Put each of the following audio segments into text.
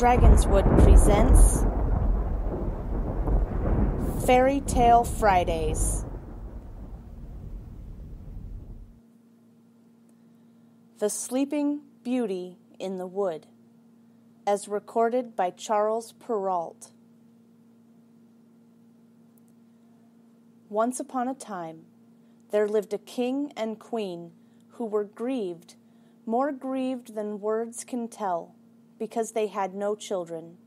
Dragonswood presents Fairy Tale Fridays. The Sleeping Beauty in the Wood, as recorded by Charles Perrault. Once upon a time, there lived a king and queen who were grieved, more grieved than words can tell, because they had no children.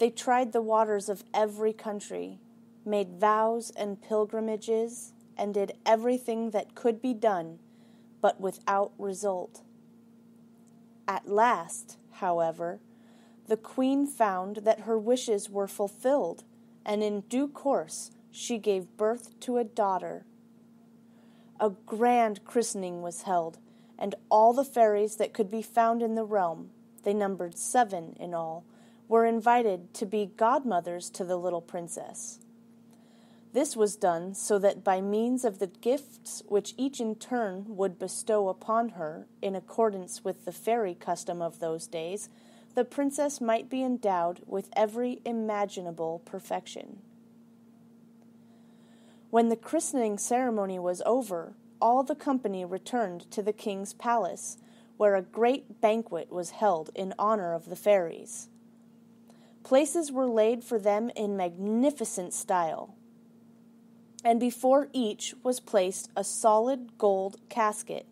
They tried the waters of every country, made vows and pilgrimages, and did everything that could be done, but without result. At last, however, the queen found that her wishes were fulfilled, and in due course she gave birth to a daughter. A grand christening was held, and all the fairies that could be found in the realm, they numbered 7 in all, were invited to be godmothers to the little princess. This was done so that by means of the gifts which each in turn would bestow upon her, in accordance with the fairy custom of those days, the princess might be endowed with every imaginable perfection. When the christening ceremony was over, all the company returned to the king's palace, where a great banquet was held in honor of the fairies. Places were laid for them in magnificent style, and before each was placed a solid gold casket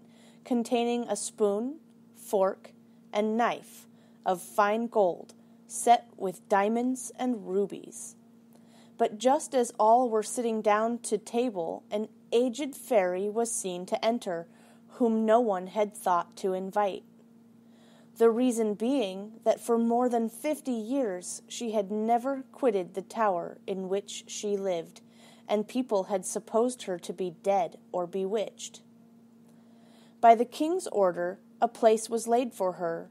containing a spoon, fork, and knife of fine gold, set with diamonds and rubies. But just as all were sitting down to table, an aged fairy was seen to enter, whom no one had thought to invite. The reason being that for more than 50 years she had never quitted the tower in which she lived, and people had supposed her to be dead or bewitched. By the king's order, a place was laid for her,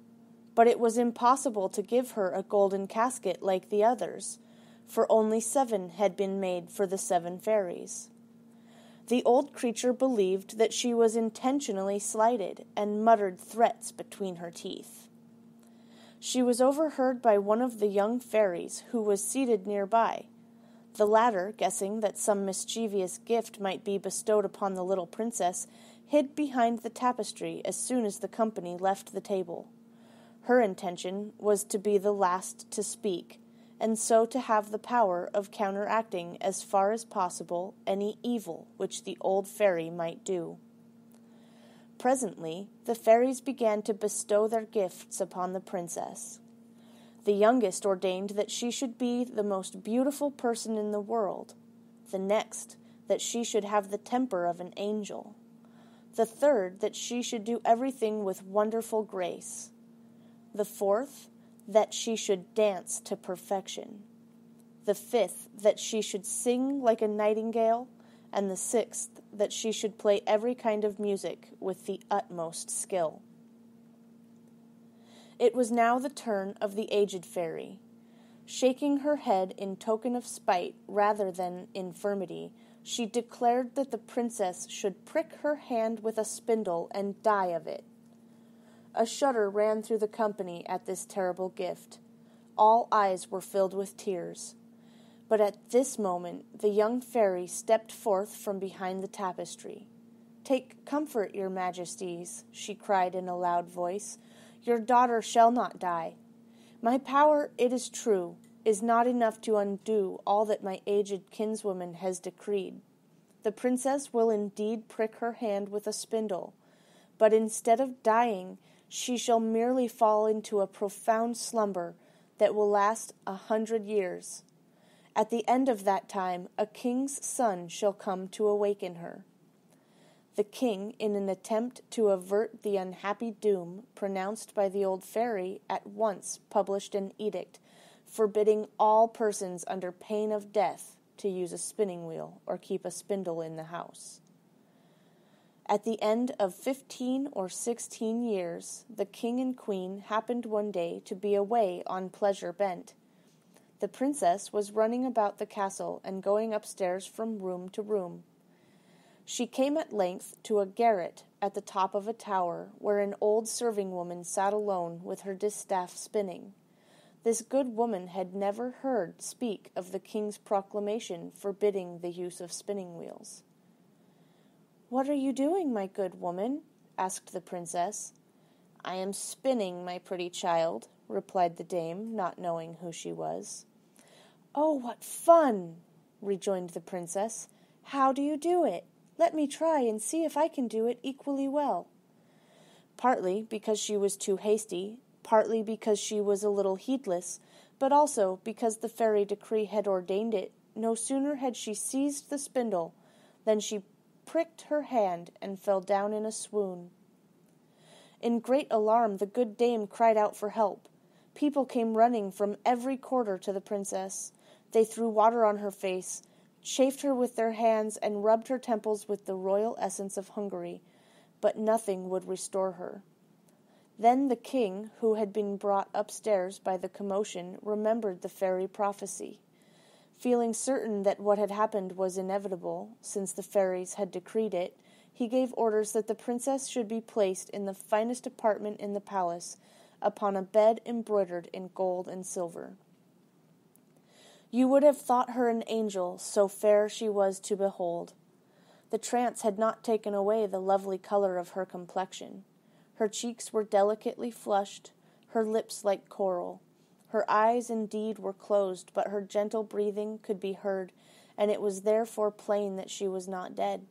but it was impossible to give her a golden casket like the others, for only 7 had been made for the 7 fairies. The old creature believed that she was intentionally slighted, and muttered threats between her teeth. She was overheard by one of the young fairies who was seated nearby. The latter, guessing that some mischievous gift might be bestowed upon the little princess, hid behind the tapestry as soon as the company left the table. Her intention was to be the last to speak, and so to have the power of counteracting as far as possible any evil which the old fairy might do. Presently, the fairies began to bestow their gifts upon the princess. The youngest ordained that she should be the most beautiful person in the world, the next that she should have the temper of an angel, the third that she should do everything with wonderful grace, the fourth that she should dance to perfection, the 5th that she should sing like a nightingale, and the 6th that she should play every kind of music with the utmost skill. It was now the turn of the aged fairy. Shaking her head in token of spite rather than infirmity, she declared that the princess should prick her hand with a spindle and die of it. A shudder ran through the company at this terrible gift. All eyes were filled with tears. But at this moment the young fairy stepped forth from behind the tapestry. "Take comfort, your majesties," she cried in a loud voice. "Your daughter shall not die. My power, it is true, is not enough to undo all that my aged kinswoman has decreed. The princess will indeed prick her hand with a spindle, but instead of dying, she shall merely fall into a profound slumber that will last 100 years. At the end of that time, a king's son shall come to awaken her." The king, in an attempt to avert the unhappy doom pronounced by the old fairy, at once published an edict forbidding all persons under pain of death to use a spinning wheel or keep a spindle in the house. At the end of 15 or 16 years, the king and queen happened one day to be away on pleasure bent. The princess was running about the castle and going upstairs from room to room. She came at length to a garret at the top of a tower, where an old serving woman sat alone with her distaff spinning. This good woman had never heard speak of the king's proclamation forbidding the use of spinning wheels. "What are you doing, my good woman?" asked the princess. "I am spinning, my pretty child," replied the dame, not knowing who she was. "Oh, what fun!" rejoined the princess. "How do you do it? Let me try and see if I can do it equally well." Partly because she was too hasty, partly because she was a little heedless, but also because the fairy decree had ordained it, no sooner had she seized the spindle than she pricked her hand and fell down in a swoon. In great alarm the good dame cried out for help. People came running from every quarter to the princess. They threw water on her face, chafed her with their hands, and rubbed her temples with the royal essence of Hungary, but nothing would restore her. Then the king, who had been brought upstairs by the commotion, remembered the fairy prophecy. Feeling certain that what had happened was inevitable, since the fairies had decreed it, he gave orders that the princess should be placed in the finest apartment in the palace, upon a bed embroidered in gold and silver. You would have thought her an angel, so fair she was to behold. The trance had not taken away the lovely color of her complexion. Her cheeks were delicately flushed, her lips like coral. Her eyes indeed were closed, but her gentle breathing could be heard, and it was therefore plain that she was not dead.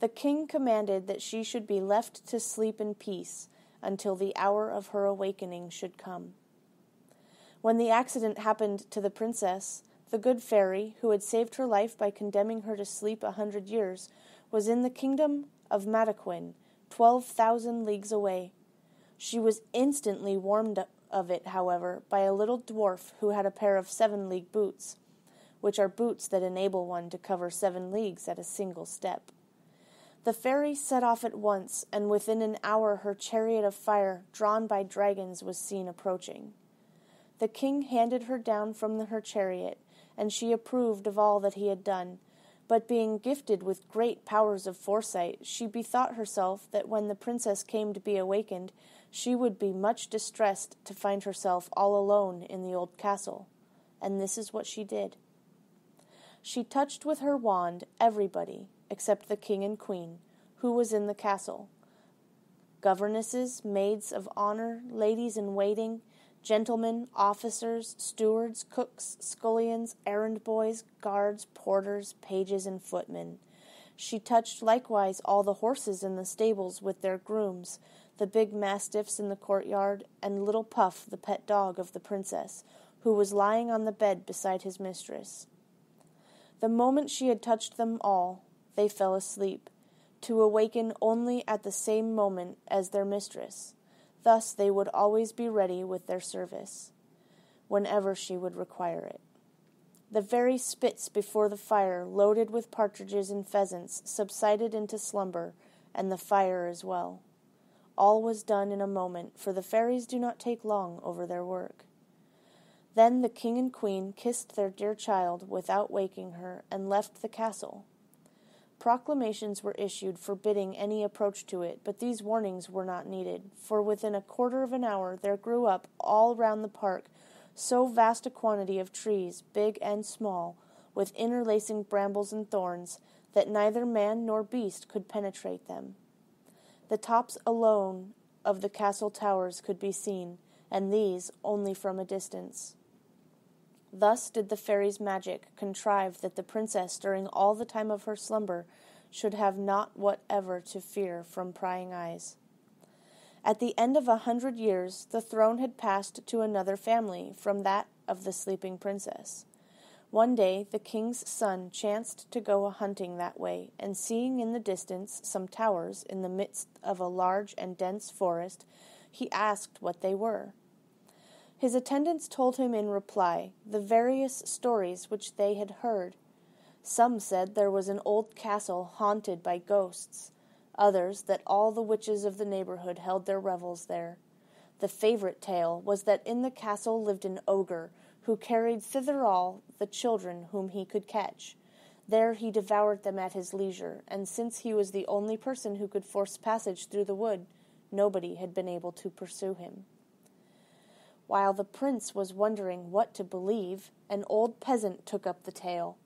The king commanded that she should be left to sleep in peace until the hour of her awakening should come. When the accident happened to the princess, the good fairy, who had saved her life by condemning her to sleep 100 years, was in the kingdom of Mataquin, 12,000 leagues away. She was instantly warned of it, however, by a little dwarf who had a pair of 7-league boots, which are boots that enable one to cover 7 leagues at a single step. The fairy set off at once, and within an hour her chariot of fire, drawn by dragons, was seen approaching. The king handed her down from her chariot, and she approved of all that he had done, but being gifted with great powers of foresight, she bethought herself that when the princess came to be awakened, she would be much distressed to find herself all alone in the old castle, and this is what she did. She touched with her wand everybody, except the king and queen, who was in the castle. Governesses, maids of honor, ladies-in-waiting, gentlemen, officers, stewards, cooks, scullions, errand boys, guards, porters, pages, and footmen. She touched likewise all the horses in the stables with their grooms, the big mastiffs in the courtyard, and little Puff, the pet dog of the princess, who was lying on the bed beside his mistress. The moment she had touched them all, they fell asleep, to awaken only at the same moment as their mistress. Thus they would always be ready with their service, whenever she would require it. The very spits before the fire, loaded with partridges and pheasants, subsided into slumber, and the fire as well. All was done in a moment, for the fairies do not take long over their work. Then the king and queen kissed their dear child without waking her, and left the castle. Proclamations were issued forbidding any approach to it, but these warnings were not needed, for within a quarter of an hour there grew up all round the park so vast a quantity of trees, big and small, with interlacing brambles and thorns, that neither man nor beast could penetrate them. The tops alone of the castle towers could be seen, and these only from a distance. Thus did the fairy's magic contrive that the princess during all the time of her slumber should have naught whatever to fear from prying eyes. At the end of 100 years the throne had passed to another family from that of the sleeping princess. One day the king's son chanced to go a-hunting that way, and seeing in the distance some towers in the midst of a large and dense forest, he asked what they were. His attendants told him in reply the various stories which they had heard. Some said there was an old castle haunted by ghosts, others that all the witches of the neighborhood held their revels there. The favorite tale was that in the castle lived an ogre, who carried thither all the children whom he could catch. There he devoured them at his leisure, and since he was the only person who could force passage through the wood, nobody had been able to pursue him. While the prince was wondering what to believe, an old peasant took up the tale.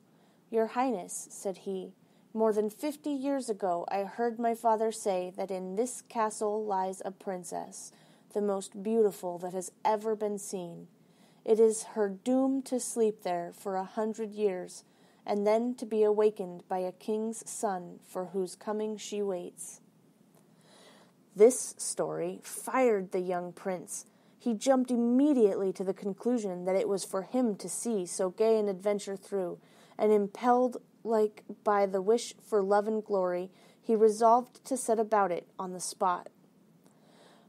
"Your Highness," said he, "more than 50 years ago I heard my father say that in this castle lies a princess, the most beautiful that has ever been seen. It is her doom to sleep there for 100 years, and then to be awakened by a king's son for whose coming she waits." This story fired the young prince. He jumped immediately to the conclusion that it was for him to see so gay an adventure through, and impelled like by the wish for love and glory, he resolved to set about it on the spot.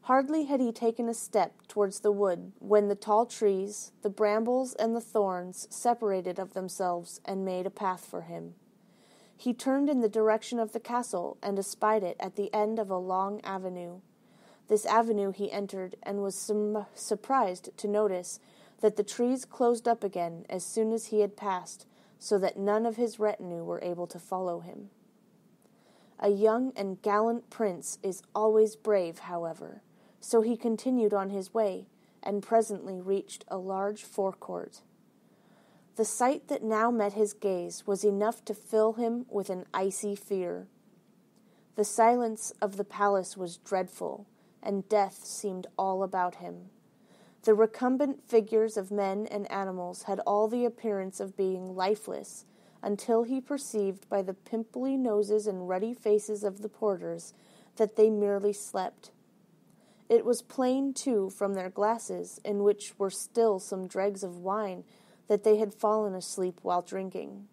Hardly had he taken a step towards the wood when the tall trees, the brambles and the thorns, separated of themselves and made a path for him. He turned in the direction of the castle and espied it at the end of a long avenue. This avenue he entered, and was surprised to notice that the trees closed up again as soon as he had passed, so that none of his retinue were able to follow him. A young and gallant prince is always brave, however, so he continued on his way, and presently reached a large forecourt. The sight that now met his gaze was enough to fill him with an icy fear. The silence of the palace was dreadful, and death seemed all about him. The recumbent figures of men and animals had all the appearance of being lifeless, until he perceived by the pimply noses and ruddy faces of the porters that they merely slept. It was plain, too, from their glasses, in which were still some dregs of wine, that they had fallen asleep while drinking.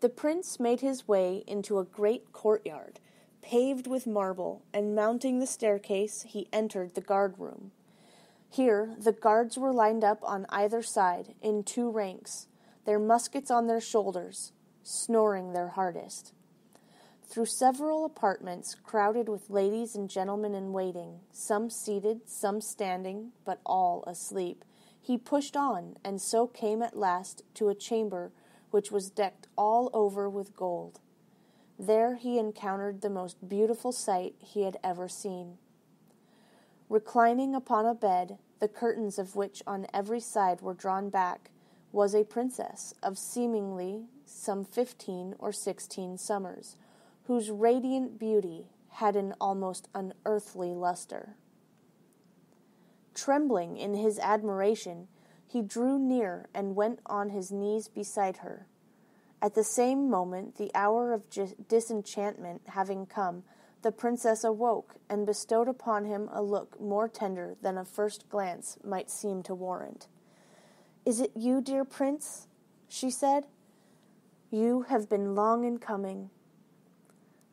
The prince made his way into a great courtyard, paved with marble, and mounting the staircase, he entered the guard room. Here the guards were lined up on either side, in 2 ranks, their muskets on their shoulders, snoring their hardest. Through several apartments, crowded with ladies and gentlemen in waiting, some seated, some standing, but all asleep, he pushed on, and so came at last to a chamber which was decked all over with gold. There he encountered the most beautiful sight he had ever seen. Reclining upon a bed, the curtains of which on every side were drawn back, was a princess of seemingly some 15 or 16 summers, whose radiant beauty had an almost unearthly luster. Trembling in his admiration, he drew near and went on his knees beside her. At the same moment, the hour of disenchantment having come, the princess awoke and bestowed upon him a look more tender than a first glance might seem to warrant. "Is it you, dear prince?" she said. "You have been long in coming."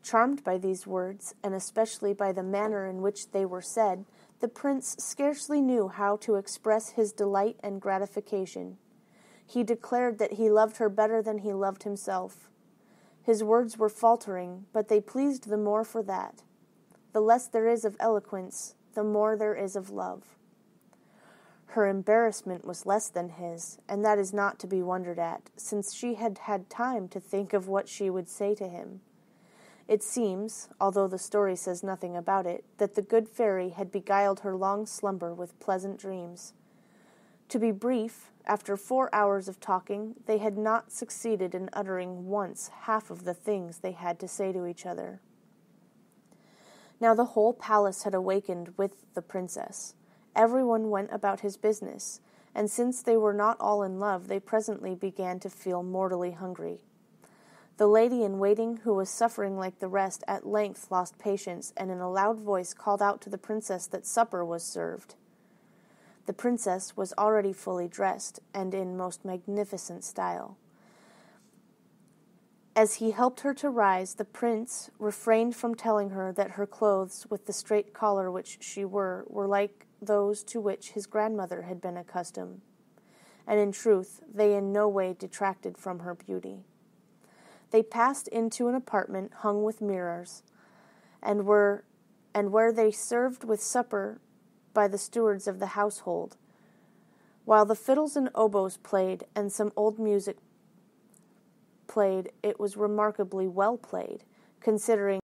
Charmed by these words, and especially by the manner in which they were said, the prince scarcely knew how to express his delight and gratification. He declared that he loved her better than he loved himself. His words were faltering, but they pleased the more for that. The less there is of eloquence, the more there is of love. Her embarrassment was less than his, and that is not to be wondered at, since she had had time to think of what she would say to him. It seems, although the story says nothing about it, that the good fairy had beguiled her long slumber with pleasant dreams. To be brief, after 4 hours of talking, they had not succeeded in uttering once half of the things they had to say to each other. Now the whole palace had awakened with the princess. Everyone went about his business, and since they were not all in love, they presently began to feel mortally hungry. The lady-in-waiting, who was suffering like the rest, at length lost patience, and in a loud voice called out to the princess that supper was served. The princess was already fully dressed, and in most magnificent style. As he helped her to rise, the prince refrained from telling her that her clothes, with the straight collar which she wore, were like those to which his grandmother had been accustomed, and in truth they in no way detracted from her beauty. They passed into an apartment hung with mirrors, and where they served with supper by the stewards of the household, while the fiddles and oboes played and some old music played. It was remarkably well played, considering